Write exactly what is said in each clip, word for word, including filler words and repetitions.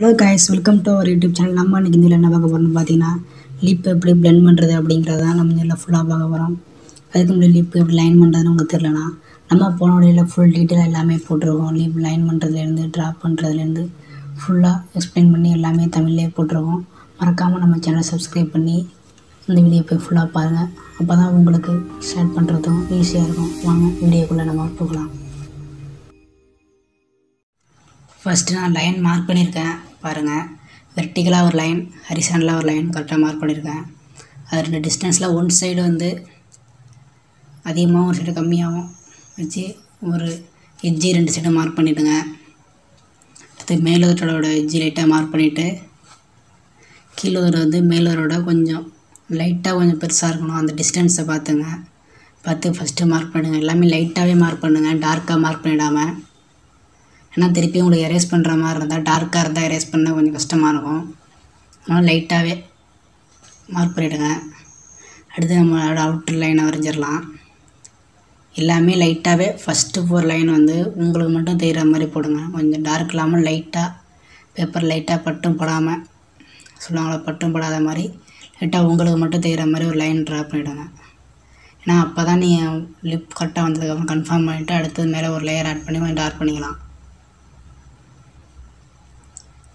Hello guys, welcome to our YouTube channel. நம்ம இன்றைக்கி இதில் என்ன பார்க்க போகிறோம்னு பார்த்தீங்கன்னா, லிப் எப்படி பிளெண்ட் பண்ணுறது அப்படிங்கிறது தான் நம்ம இதில் ஃபுல்லாக பார்க்க போகிறோம். அதுக்கு முன்னாடி லிப் எப்படி லைன் பண்ணுறதுன்னு உங்களுக்கு தெரியலனா நம்ம போன வழியில் ஃபுல் டீட்டெயில் எல்லாமே போட்டிருக்கோம். லிப் லைன் பண்ணுறதுலேருந்து ட்ராப் பண்ணுறதுலேருந்து ஃபுல்லாக எக்ஸ்பிளைன் பண்ணி எல்லாமே தமிழ்லேயே போட்டிருக்கோம். மறக்காமல் நம்ம சேனலை சப்ஸ்கிரைப் பண்ணி இந்த வீடியோ போய் ஃபுல்லாக பாருங்கள். அப்போ தான் உங்களுக்கு ஸ்டார்ட் பண்ணுறதும் ஈஸியாக இருக்கும். வாங்க வீடியோக்குள்ளே நம்ம போகலாம். ஃபஸ்ட்டு நான் லைன் மார்க் பண்ணியிருக்கேன் பாருங்கள். வெர்டிக்கலாக ஒரு லைன், ஹரிசாண்டலாக ஒரு லைன் கரெக்டாக மார்க் பண்ணியிருக்கேன். அது ரெண்டு டிஸ்டன்ஸில் ஒன் சைடு வந்து அதிகமாகவும் ஒரு சைடு கம்மியாகவும் வச்சு ஒரு எட்ஜி ரெண்டு சைடு மார்க் பண்ணிவிடுங்க. அடுத்து மேலோரோட எட்ஜி லைட்டாக மார்க் பண்ணிவிட்டு கீழோர் வந்து மேலோரோட கொஞ்சம் லைட்டாக கொஞ்சம் பெருசாக இருக்கணும். அந்த டிஸ்டன்ஸை பார்த்துங்க, பார்த்து ஃபஸ்ட்டு மார்க் பண்ணுங்கள். எல்லாமே லைட்டாகவே மார்க் பண்ணுங்கள், டார்க்காக மார்க் பண்ணிடாமல். ஏன்னா திருப்பி உங்களுக்கு எரேஸ் பண்ணுற மாதிரி இருந்தால், டார்க்காக இருந்தால் எரேஸ் பண்ண கொஞ்சம் கஷ்டமாக இருக்கும். அதனால் லைட்டாகவே மார்க் பண்ணிவிடுங்க. அடுத்து நம்மளோட அவுட்டர் லைனை வரைஞ்சிடலாம். எல்லாமே லைட்டாகவே ஃபஸ்ட்டு ஃபோர் லைன் வந்து உங்களுக்கு மட்டும் தெரிகிற மாதிரி போடுங்க. கொஞ்சம் டார்க் இல்லாமல் லைட்டாக பேப்பர் லைட்டாக பட்டும் படாமல், சொல்லுவாங்களா, பட்டும் படாத மாதிரி லைட்டாக உங்களுக்கு மட்டும் தெரிகிற மாதிரி ஒரு லைன் ட்ரா பண்ணிவிடுங்க. ஏன்னா அப்போ தான் நீங்கள் லிப் கரெக்டாக வந்ததுக்கப்புறம் கன்ஃபார்ம் பண்ணிவிட்டு அடுத்தது மேலே ஒரு லேயர் ஆட் பண்ணி கொஞ்சம் டார்க் பண்ணிக்கலாம்.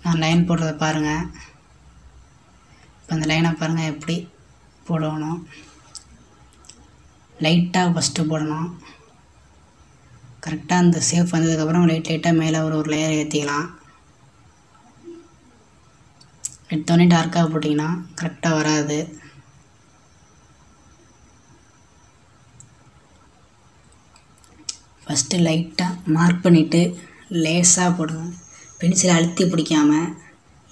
நான் லைன் போடுறத பாருங்கள். இப்போ அந்த லைனை பாருங்கள் எப்படி போடணும். லைட்டாக ஃபஸ்ட்டு போடணும். கரெக்டாக அந்த சேஃப் வந்ததுக்கப்புறம் லைட் லைட்டாக மேலே ஒரு ஒரு லேயர் ஏற்றிக்கலாம். எடுத்தோடனே டார்க்காக போட்டிங்கன்னா கரெக்டாக வராது. ஃபஸ்ட்டு லைட்டாக மார்க் பண்ணிவிட்டு லேஸாக போடுங்க. பென்சிலை அழுத்தி பிடிக்காமல்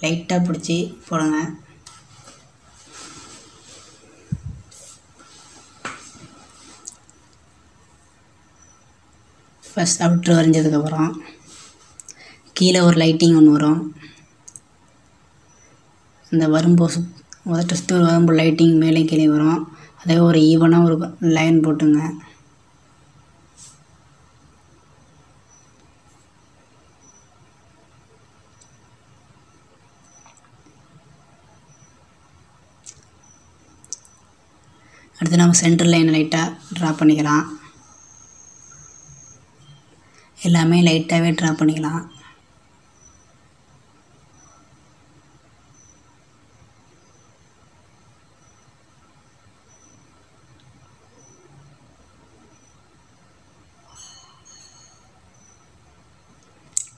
லைட்டாக பிடிச்சி போடுங்க. ஃபஸ்ட் அவுட்ரு வரைஞ்சதுக்கப்புறம் கீழே ஒரு லைட்டிங் ஒன்று வரும். இந்த வரும்போது முதல் சுற்று வரும்போது லைட்டிங் மேலே கீழே வரும். அதே ஒரு ஈவனாக ஒரு லைன் போட்டுங்க. அடுத்து நம்ம சென்டர் லைன் லைட்டாக ட்ரா பண்ணிக்கலாம். எல்லாமே லைட்டாகவே ட்ரா பண்ணிக்கலாம்.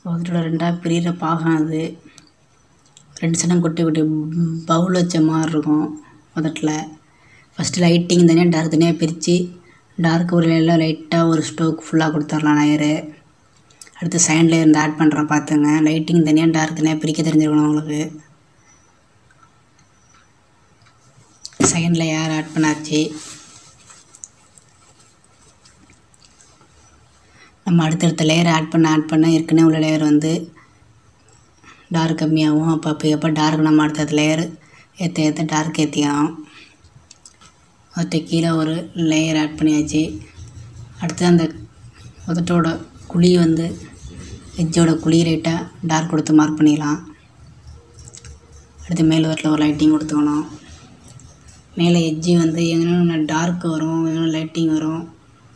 ஒருத்தோட ரெண்டாக பிரிகிற பாகம், அது ரெண்டு சைடும் குட்டி குட்டி பவுல் வச்ச மாதிரி இருக்கும். முதட்டில் ஃபஸ்ட்டு லைட்டிங் தனியாக டார்க் தனியாக பிரித்து டார்க் ஒரு லேயரில் லைட்டாக ஒரு ஸ்டோக் ஃபுல்லாக கொடுத்துடலாம் லேயரு. அடுத்து சைன் லேயர் இந்த ஆட் பண்ணுறேன் பார்த்துங்க. லைட்டிங் தனியாக டார்க் தனியாக பிரிக்க தெரிஞ்சிருக்கணும் உங்களுக்கு. சைன் லேயர் ஆட் பண்ணாச்சு. நம்ம அடுத்தடுத்த லேயர் ஆட் பண்ண ஆட் பண்ண ஏற்கனவே உள்ள லேயர் வந்து டார்க் கம்மியாகவும் அப்போ அப்போ எப்போ டார்க் நம்ம அடுத்தடுத்த லேயர் ஏற்ற ஏற்ற டார்க் ஏற்றிக்கணும். ஒருத்த கீழே ஒரு லேயர் ஆட் பண்ணியாச்சு. அடுத்து அந்த உதட்டோட குழி வந்து எஜ்ஜோட குழி லைட்டாக டார்க் கொடுத்து மார்க் பண்ணிக்கலாம். அடுத்து மேல் வரல ஒரு லைட்டிங் கொடுத்துக்கணும். மேலே எஜ்ஜி வந்து எங்கன்னா டார்க் வரும், எங்கன்னா லைட்டிங் வரும்,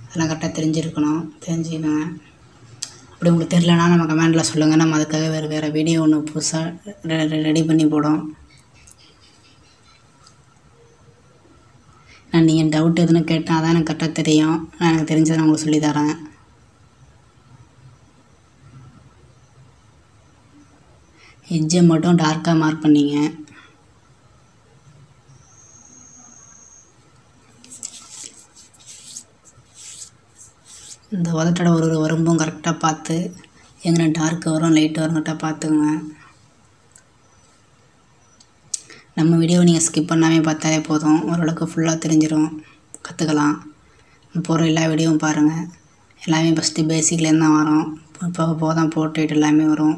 அதெல்லாம் கரெக்டாக தெரிஞ்சுருக்கணும். தெரிஞ்சுக்கோங்க. அப்படி உங்களுக்கு தெரிலனா நம்ம கமெண்டில் சொல்லுங்கள். நம்ம அதுக்காக வேறு வேறு வீடியோ ஒன்று புதுசாக ரெடி பண்ணி போடும். நான் நீங்கள் டவுட் எதுன்னு கேட்டால் தான் எனக்கு கரெக்டாக தெரியும். நான் எனக்கு தெரிஞ்சதை நான் உங்களுக்கு சொல்லி தரேன். எட்ஜை மட்டும் டார்க்காக மார்க் பண்ணிங்க. இந்த உதட்டோட ஒரு ஒரு வரும்பும் கரெக்டாக பார்த்து எங்கன்னா டார்க்கு வரும் லைட்டு வரும் கரெக்டாக பார்த்துக்குங்க. நம்ம வீடியோவை நீங்கள் ஸ்கிப் பண்ணாமல் பார்த்தாலே போதும், ஓரளவுக்கு ஃபுல்லாக தெரிஞ்சிடும், கற்றுக்கலாம். போகிற எல்லா வீடியோவும் பாருங்கள். எல்லாமே ஃபஸ்ட்டு பேசிக்லேருந்து தான் வரும். இப்போ போக தான் போர்ட்ரேட் எல்லாமே வரும்.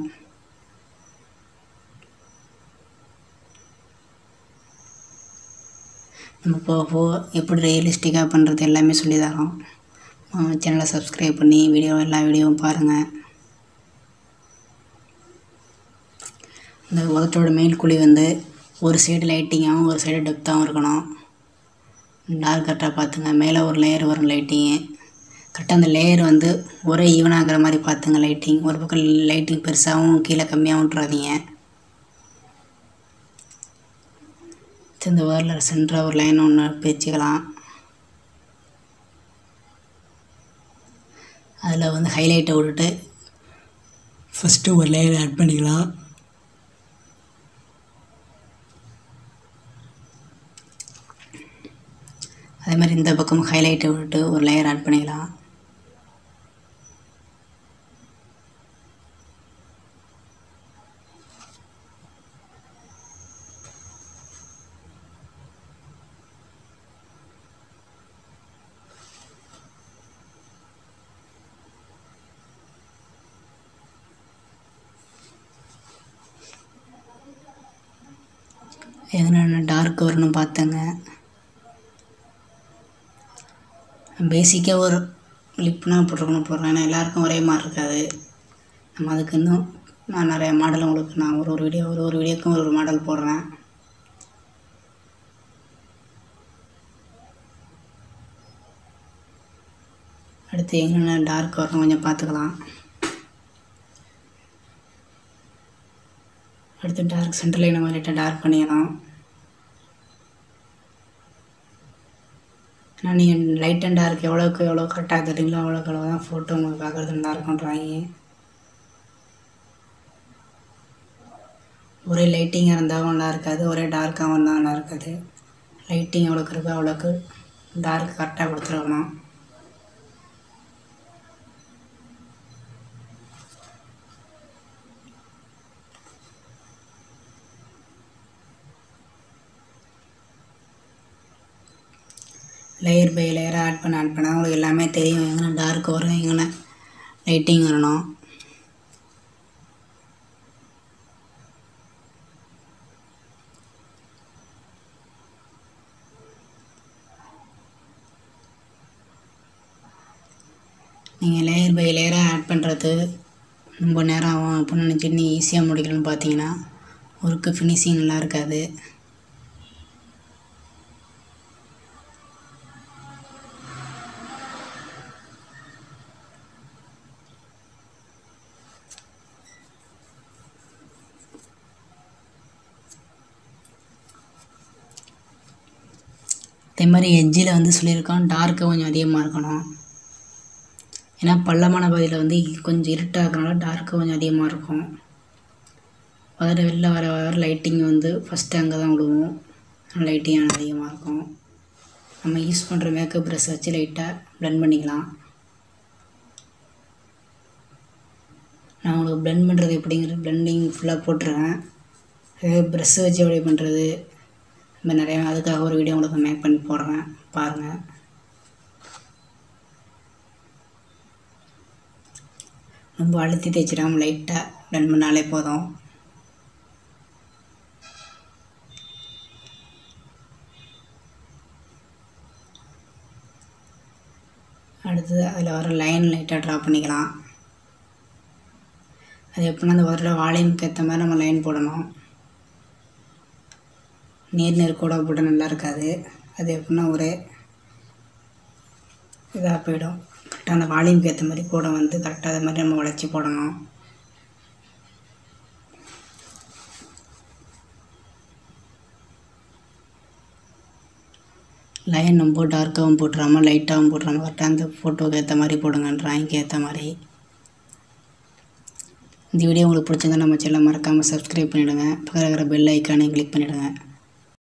நம்ம போக போக எப்படி ரியலிஸ்டிக்காக பண்ணுறது எல்லாமே சொல்லி தரோம். சேனலை சப்ஸ்கிரைப் பண்ணி வீடியோ எல்லா வீடியோவும் பாருங்கள். இந்த உதட்டோட மெயின் குழி வந்து ஒரு சைடு லைட்டிங்காகவும் ஒரு சைடு டெப்த்தாகவும் இருக்கணும். டார்க் கரெக்டாக பார்த்துங்க. மேலே ஒரு லேயர் வரும் லைட்டிங்கு, கரெக்டாக அந்த லேயர் வந்து ஒரே ஈவனாகிற மாதிரி பார்த்துங்க. லைட்டிங் ஒரு பக்கம் லைட்டிங் பெருசாகவும் கீழே கம்மியாகவும் விட்றாதீங்க. இந்த வேரில் சென்டராக ஒரு லைன் ஒன்று பிரிச்சுக்கலாம். அதில் வந்து ஹைலைட்டை விட்டுட்டு ஃபஸ்ட்டு ஒரு லேயர் ஆட் பண்ணிக்கலாம். அதே மாதிரி இந்த பக்கம் ஹைலைட்டை விட்டுட்டு ஒரு லேயர் ஆட் பண்ணிக்கலாம். எதுனா டார்க் வரணும் பார்த்தங்க. பேசிக்காக ஒரு லிப்னா போட்டுருக்கணும் போடுறேன், ஏன்னா எல்லாேருக்கும் ஒரே மாதிரி இருக்காது. நம்ம அதுக்கு இன்னும் நான் நிறைய மாடல் உங்களுக்கு நான் ஒரு ஒரு வீடியோ ஒரு ஒரு வீடியோக்கும் ஒரு ஒரு மாடல் போடுறேன். அடுத்து எங்கன்னா டார்க் வரணும் கொஞ்சம் பார்த்துக்கலாம். அடுத்து டார்க் சென்டரில் நம்ம லைட்டாக டார்க் பண்ணிடலாம். ஆனால் நீங்கள் லைட் அண்ட் டார்க் எவ்வளோக்கு எவ்வளோ கரெக்டாக தருவீங்களோ அவ்வளோக்கு எவ்வளோ தான் ஃபோட்டோ உங்களுக்கு பார்க்குறது நல்லா இருக்கும்ன்றாங்க. ஒரே லைட்டிங்காக இருந்தாலும் நல்லா இருக்காது, ஒரே டார்க்காகவும் இருந்தாலும் நல்லா இருக்காது. லைட்டிங் எவ்வளோக்கு இருக்கோ அவ்வளோக்கு டார்க் கரெக்டாக கொடுத்துருக்கணும். லேயர் பை லேயராக ஆட் பண்ண ஆட் பண்ணால் உங்களுக்கு எல்லாமே தெரியும். எங்கன்னா டார்க் வரும், எங்கன்னா லைட்டிங் வரணும். நீங்கள் லேயர் பை லேயராக ஆட் பண்ணுறது ரொம்ப நேரம் ஆகும் அப்படின்னு நினச்சிட்டு நீங்கள் ஈஸியாக முடிக்கணும்னு பார்த்தீங்கன்னா ஒர்க்கு ஃபினிஷிங் நல்லா இருக்காது. அதே மாதிரி எட்ஜில் வந்து சொல்லியிருக்கோம் டார்க்கு கொஞ்சம் அதிகமாக இருக்கணும். ஏன்னா பள்ளமான பகுதியில் வந்து கொஞ்சம் இருட்டாக இருக்கிறனால டார்க்கு கொஞ்சம் அதிகமாக இருக்கும். அதில் வெளில வர வர லைட்டிங் வந்து ஃபஸ்ட்டு அங்கே தான் விடுவோம், லைட்டிங் அதிகமாக இருக்கும். நம்ம யூஸ் பண்ணுற மேக்கப் ப்ரஷ் வச்சு லைட்டாக ப்ளெண்ட் பண்ணிக்கலாம். நான் உங்களுக்கு ப்ளெண்ட் பண்ணுறது எப்படிங்கிற ப்ளெண்டிங் ஃபுல்லாக போட்டுருக்கேன். அதே ப்ரஷ்ஷை வச்சு எப்படி பண்ணுறது இப்போ நிறையா அதுக்காக ஒரு வீடியோ உங்களுக்கு மேக் பண்ணி போடுறேன் பாருங்கள். ரொம்ப அழுத்தி தேய்ச்சிடாமல் லைட்டாக ப்ளெண்ட் பண்ணாலே போதும். அடுத்தது அதில் வர லைன் லைட்டாக ட்ரா பண்ணிக்கலாம். அது எப்படின்னா அந்த வர வால்யூமுக்கு ஏற்ற மாதிரி நம்ம லைன் போடணும். நீர் நீர் கூட போட்டால் நல்லா இருக்காது. அது எப்படின்னா ஒரே இதாக போயிடும். கரெக்டாக அந்த வால்யூமுக்கு ஏற்ற மாதிரி கூட வந்து கரெக்டாக அது மாதிரி நம்ம வளைச்சி போடணும். லைன் ரொம்ப டார்க்காகவும் போட்டுறாமல் லைட்டாகவும் போட்டுறாமல் கரெக்டாக அந்த ஃபோட்டோவுக்கு ஏற்ற மாதிரி போடுங்க, ட்ராயிங்க்கு ஏற்ற மாதிரி. இந்த வீடியோ உங்களுக்கு பிடிச்சிருந்தா நம்ம சேனலை மறக்காமல் சப்ஸ்கிரைப் பண்ணிவிடுங்க. பக்கத்தில் இருக்கிற பெல் ஐக்கானையும் கிளிக் பண்ணிவிடுங்க.